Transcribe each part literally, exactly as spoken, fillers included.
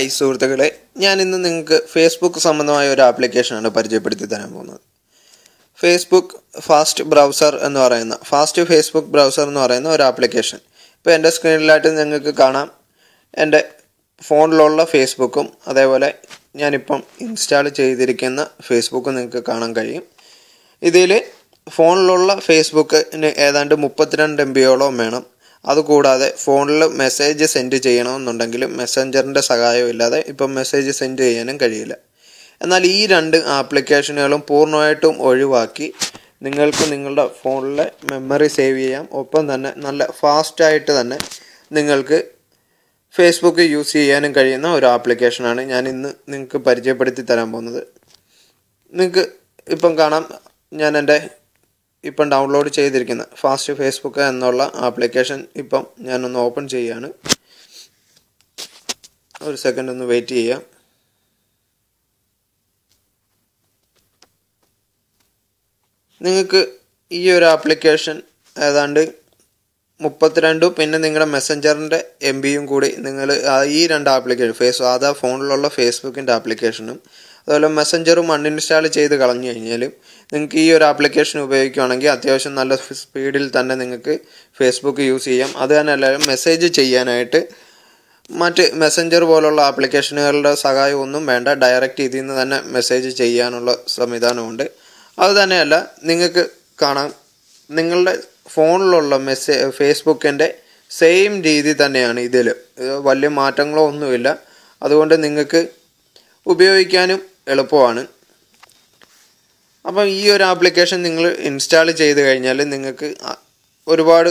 Hi സുഹൃത്തുക്കളെ, ഞാൻ ഇന്ന് നിങ്ങൾക്ക് ഫേസ്ബുക്ക് സംബന്ധമായ ഒരു ആപ്ലിക്കേഷനാണ് പരിചയപ്പെടുത്തി തരാൻ പോകുന്നത്. ഫേസ്ബുക്ക് ഫാസ്റ്റ് ബ്രൗസർ എന്ന് പറയുന്ന ഫാസ്റ്റ് ഫേസ്ബുക്ക് ബ്രൗസർ എന്ന് പറയുന്ന ഒരു ആപ്ലിക്കേഷൻ ഇപ്പോൾ എൻ്റെ സ്ക്രീനിലായിട്ട് നിങ്ങൾക്ക് കാണാം. എൻ്റെ ഫോണിലുള്ള ഫേസ്ബുക്കും അതേപോലെ ഞാനിപ്പം ഇൻസ്റ്റാൾ ചെയ്തിരിക്കുന്ന ഫേസ്ബുക്കും നിങ്ങൾക്ക് കാണാൻ കഴിയും. ഇതിൽ ഫോണിലുള്ള ഫേസ്ബുക്കിന് ഏതാണ്ട് മുപ്പത്തിരണ്ട് എം ബിയോളം വേണം. അതുകൂടാതെ ഫോണിൽ മെസ്സേജ് സെൻഡ് ചെയ്യണമെന്നുണ്ടെങ്കിലും മെസ്സഞ്ചറിൻ്റെ സഹായമില്ലാതെ ഇപ്പം മെസ്സേജ് സെൻഡ് ചെയ്യാനും കഴിയില്ല. എന്നാൽ ഈ രണ്ട് ആപ്ലിക്കേഷനുകളും പൂർണ്ണമായിട്ടും ഒഴിവാക്കി നിങ്ങൾക്ക് നിങ്ങളുടെ ഫോണിലെ മെമ്മറി സേവ് ചെയ്യാം. ഒപ്പം തന്നെ നല്ല ഫാസ്റ്റായിട്ട് തന്നെ നിങ്ങൾക്ക് ഫേസ്ബുക്ക് യൂസ് ചെയ്യാനും കഴിയുന്ന ഒരു ആപ്ലിക്കേഷനാണ് ഞാൻ ഇന്ന് നിങ്ങൾക്ക് പരിചയപ്പെടുത്തി തരാൻ പോകുന്നത്. നിങ്ങൾക്ക് ഇപ്പം കാണാം, ഞാൻ എൻ്റെ ഇപ്പം ഡൗൺലോഡ് ചെയ്തിരിക്കുന്ന ഫാസ്റ്റ് ഫേസ്ബുക്ക് എന്നുള്ള ആപ്ലിക്കേഷൻ ഇപ്പം ഞാനൊന്ന് ഓപ്പൺ ചെയ്യുകയാണ്. ഒരു സെക്കൻഡ് ഒന്ന് വെയിറ്റ് ചെയ്യാം. നിങ്ങൾക്ക് ഈ ഒരു ആപ്ലിക്കേഷൻ ഏതാണ്ട് മുപ്പത്തിരണ്ടും പിന്നെ നിങ്ങളുടെ മെസ്സഞ്ചറിൻ്റെ എം ബിയും കൂടി നിങ്ങൾ ഈ രണ്ട് ആപ്ലിക്കേഷൻ ഫേസ് അതാ ഫോണിലുള്ള ഫേസ്ബുക്കിൻ്റെ ആപ്ലിക്കേഷനും അതുപോലെ മെസ്സഞ്ചറും അൺഇൻസ്റ്റാൾ ചെയ്ത് കളഞ്ഞു കഴിഞ്ഞാൽ നിങ്ങൾക്ക് ഈ ഒരു ആപ്ലിക്കേഷൻ ഉപയോഗിക്കുകയാണെങ്കിൽ അത്യാവശ്യം നല്ല സ്പീഡിൽ തന്നെ നിങ്ങൾക്ക് ഫേസ്ബുക്ക് യൂസ് ചെയ്യാം. അത് തന്നെയല്ല, മെസ്സേജ് ചെയ്യാനായിട്ട് മറ്റ് മെസ്സഞ്ചർ പോലുള്ള ആപ്ലിക്കേഷനുകളുടെ സഹായമൊന്നും വേണ്ട. ഡയറക്റ്റ് ഇതിൽ നിന്ന് തന്നെ മെസ്സേജ് ചെയ്യാനുള്ള സംവിധാനമുണ്ട്. അത് തന്നെയല്ല, നിങ്ങൾക്ക് കാണാം നിങ്ങളുടെ ഫോണിലുള്ള മെസ്സേ ഫേസ്ബുക്കിൻ്റെ സെയിം രീതി തന്നെയാണ് ഇതിൽ, വലിയ മാറ്റങ്ങളോ ഒന്നുമില്ല. അതുകൊണ്ട് നിങ്ങൾക്ക് ഉപയോഗിക്കാനും എളുപ്പമാണ്. അപ്പം ഈ ഒരു ആപ്ലിക്കേഷൻ നിങ്ങൾ ഇൻസ്റ്റാൾ ചെയ്ത് കഴിഞ്ഞാൽ നിങ്ങൾക്ക് ഒരുപാട്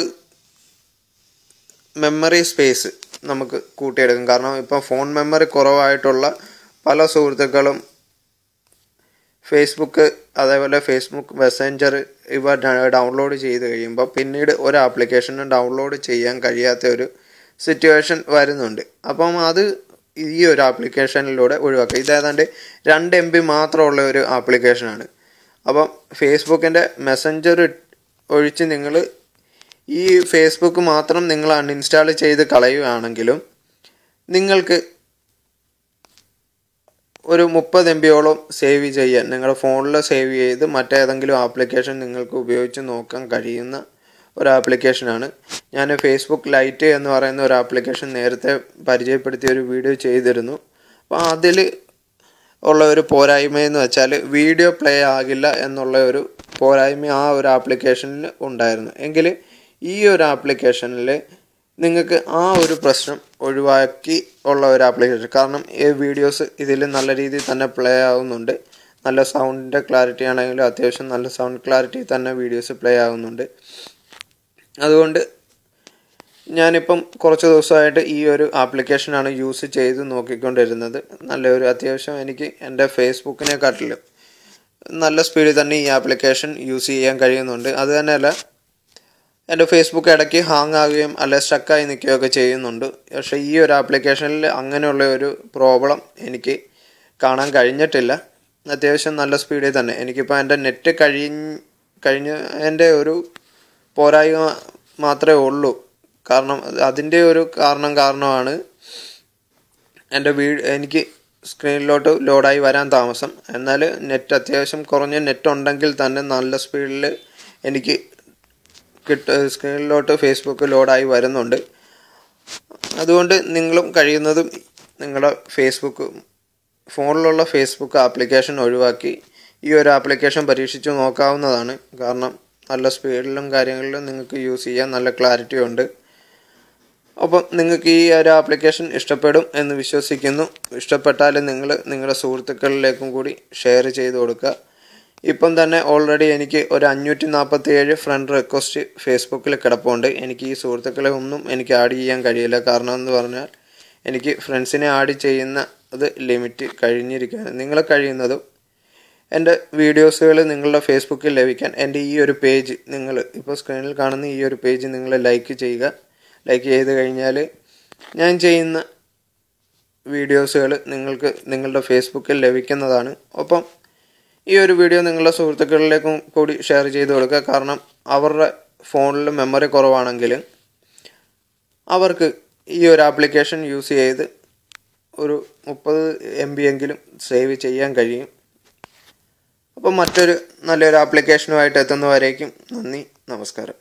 മെമ്മറി സ്പേസ് നമുക്ക് കൂട്ടിയെടുക്കും. കാരണം ഇപ്പം ഫോൺ മെമ്മറി കുറവായിട്ടുള്ള പല സുഹൃത്തുക്കളും ഫേസ്ബുക്ക് അതേപോലെ ഫേസ്ബുക്ക് മെസ്സഞ്ചർ ഇവ ഡൗൺലോഡ് ചെയ്ത് കഴിയുമ്പോൾ പിന്നീട് ഒരു ആപ്ലിക്കേഷനും ഡൗൺലോഡ് ചെയ്യാൻ കഴിയാത്ത ഒരു സിറ്റുവേഷൻ വരുന്നുണ്ട്. അപ്പം അത് ഈ ഒരു ആപ്ലിക്കേഷനിലൂടെ ഒഴിവാക്കുക. ഇതേതാണ്ട് രണ്ട് എം ബി മാത്രമുള്ള ഒരു ആപ്ലിക്കേഷനാണ്. അപ്പം ഫേസ്ബുക്കിൻ്റെ മെസ്സഞ്ചർ ഒഴിച്ച് നിങ്ങൾ ഈ ഫേസ്ബുക്ക് മാത്രം നിങ്ങൾ അൺഇൻസ്റ്റാൾ ചെയ്ത് കളയുകയാണെങ്കിലും നിങ്ങൾക്ക് ഒരു മുപ്പത് എം ബിയോളം സേവ് ചെയ്യാൻ നിങ്ങളുടെ ഫോണിൽ സേവ് ചെയ്ത് മറ്റേതെങ്കിലും ആപ്ലിക്കേഷൻ നിങ്ങൾക്ക് ഉപയോഗിച്ച് നോക്കാൻ കഴിയുന്ന ഒരു ആപ്ലിക്കേഷനാണ്. ഞാൻ ഫേസ്ബുക്ക് ലൈറ്റ് എന്ന് പറയുന്ന ഒരു ആപ്ലിക്കേഷൻ നേരത്തെ പരിചയപ്പെടുത്തിയ ഒരു വീഡിയോ ചെയ്തിരുന്നു. അപ്പോൾ അതിൽ ഉള്ള ഒരു പോരായ്മയെന്ന് വെച്ചാൽ വീഡിയോ പ്ലേ ആകില്ല എന്നുള്ള ഒരു പോരായ്മ ആ ഒരു ആപ്ലിക്കേഷനിൽ ഉണ്ടായിരുന്നു. എങ്കിൽ ഈ ഒരു ആപ്ലിക്കേഷനിൽ നിങ്ങൾക്ക് ആ ഒരു പ്രശ്നം ഒഴിവാക്കി ഉള്ള ഒരു ആപ്ലിക്കേഷൻ. കാരണം ഈ വീഡിയോസ് ഇതിൽ നല്ല രീതിയിൽ തന്നെ പ്ലേ ആവുന്നുണ്ട്. നല്ല സൗണ്ടിൻ്റെ ക്ലാരിറ്റി ആണെങ്കിലും അത്യാവശ്യം നല്ല സൗണ്ട് ക്ലാരിറ്റി തന്നെ വീഡിയോസ് പ്ലേ ആവുന്നുണ്ട്. അതുകൊണ്ട് ഞാനിപ്പം കുറച്ച് ദിവസമായിട്ട് ഈ ഒരു ആപ്ലിക്കേഷനാണ് യൂസ് ചെയ്ത് നോക്കിക്കൊണ്ടിരുന്നത്. നല്ലൊരു അത്യാവശ്യം എനിക്ക് എൻ്റെ ഫേസ്ബുക്കിനെക്കാട്ടിലും നല്ല സ്പീഡിൽ തന്നെ ഈ ആപ്ലിക്കേഷൻ യൂസ് ചെയ്യാൻ കഴിയുന്നുണ്ട്. അത് തന്നെയല്ല, എൻ്റെ ഫേസ്ബുക്ക് ഇടയ്ക്ക് ഹാങ് ആകുകയും അല്ലെങ്കിൽ സ്റ്റക്കായി നിൽക്കുകയൊക്കെ ചെയ്യുന്നുണ്ട്. പക്ഷേ ഈ ഒരു ആപ്ലിക്കേഷനിൽ അങ്ങനെയുള്ള ഒരു പ്രോബ്ലം എനിക്ക് കാണാൻ കഴിഞ്ഞിട്ടില്ല. അത്യാവശ്യം നല്ല സ്പീഡിൽ തന്നെ എനിക്കിപ്പോൾ എൻ്റെ നെറ്റ് കഴിഞ്ഞ് കഴിഞ്ഞ് എൻ്റെ ഒരു പോരായ്മ മാത്രമേ ഉള്ളൂ. കാരണം അതിൻ്റെ ഒരു കാരണം കാരണമാണ് എൻ്റെ വീട് എനിക്ക് സ്ക്രീനിലോട്ട് ലോഡായി വരാൻ താമസം. എന്നാൽ നെറ്റ് അത്യാവശ്യം കുറഞ്ഞ നെറ്റ് ഉണ്ടെങ്കിൽ തന്നെ നല്ല സ്പീഡിൽ എനിക്ക് കിട്ട സ്ക്രീനിലോട്ട് ഫേസ്ബുക്ക് ലോഡായി വരുന്നുണ്ട്. അതുകൊണ്ട് നിങ്ങളും കഴിയുന്നതും നിങ്ങളുടെ ഫേസ്ബുക്ക് ഫോണിലുള്ള ഫേസ്ബുക്ക് ആപ്ലിക്കേഷൻ ഒഴിവാക്കി ഈ ഒരു ആപ്ലിക്കേഷൻ പരീക്ഷിച്ച് നോക്കാവുന്നതാണ്. കാരണം നല്ല സ്പീഡിലും കാര്യങ്ങളിലും നിങ്ങൾക്ക് യൂസ് ചെയ്യാൻ നല്ല ക്ലാരിറ്റി ഉണ്ട്. അപ്പം നിങ്ങൾക്ക് ഈ ഒരു ആപ്ലിക്കേഷൻ ഇഷ്ടപ്പെടും എന്ന് വിശ്വസിക്കുന്നു. ഇഷ്ടപ്പെട്ടാൽ നിങ്ങൾ നിങ്ങളുടെ സുഹൃത്തുക്കളിലേക്കും കൂടി ഷെയർ ചെയ്ത് കൊടുക്കുക. ഇപ്പം തന്നെ ഓൾറെഡി എനിക്ക് ഒരു അഞ്ഞൂറ്റി നാൽപ്പത്തി ഏഴ് ഫ്രണ്ട് റിക്വസ്റ്റ് ഫേസ്ബുക്കിൽ കിടപ്പുണ്ട്. എനിക്ക് ഈ സുഹൃത്തുക്കളെ ഒന്നും എനിക്ക് ആഡ് ചെയ്യാൻ കഴിയില്ല. കാരണം എന്ന് പറഞ്ഞാൽ എനിക്ക് ഫ്രണ്ട്സിനെ ആഡ് ചെയ്യുന്ന അത് ലിമിറ്റ് കഴിഞ്ഞിരിക്കുകയാണ്. നിങ്ങളെ കഴിയുന്നതും എൻ്റെ വീഡിയോസുകൾ നിങ്ങളുടെ ഫേസ്ബുക്കിൽ ലഭിക്കാൻ എൻ്റെ ഈ ഒരു പേജ് നിങ്ങൾ ഇപ്പോൾ സ്ക്രീനിൽ കാണുന്ന ഈ ഒരു പേജ് നിങ്ങൾ ലൈക്ക് ചെയ്യുക. ലൈക്ക് ചെയ്ത് കഴിഞ്ഞാൽ ഞാൻ ചെയ്യുന്ന വീഡിയോസുകൾ നിങ്ങൾക്ക് നിങ്ങളുടെ ഫേസ്ബുക്കിൽ ലഭിക്കുന്നതാണ്. ഒപ്പം ഈ ഒരു വീഡിയോ നിങ്ങളുടെ സുഹൃത്തുക്കളിലേക്കും കൂടി ഷെയർ ചെയ്ത് കൊടുക്കുക. കാരണം അവരുടെ ഫോണിൽ മെമ്മറി കുറവാണെങ്കിൽ അവർക്ക് ഈ ഒരു ആപ്ലിക്കേഷൻ യൂസ് ചെയ്ത് ഒരു thirty M B എങ്കിലും സേവ് ചെയ്യാൻ കഴിയും. അപ്പോൾ മറ്റൊരു നല്ലൊരു ആപ്ലിക്കേഷനുമായിട്ട് എത്തുന്നവരേക്കും നന്ദി, നമസ്കാരം.